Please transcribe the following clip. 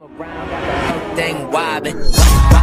Around, got the whole thing wobbling.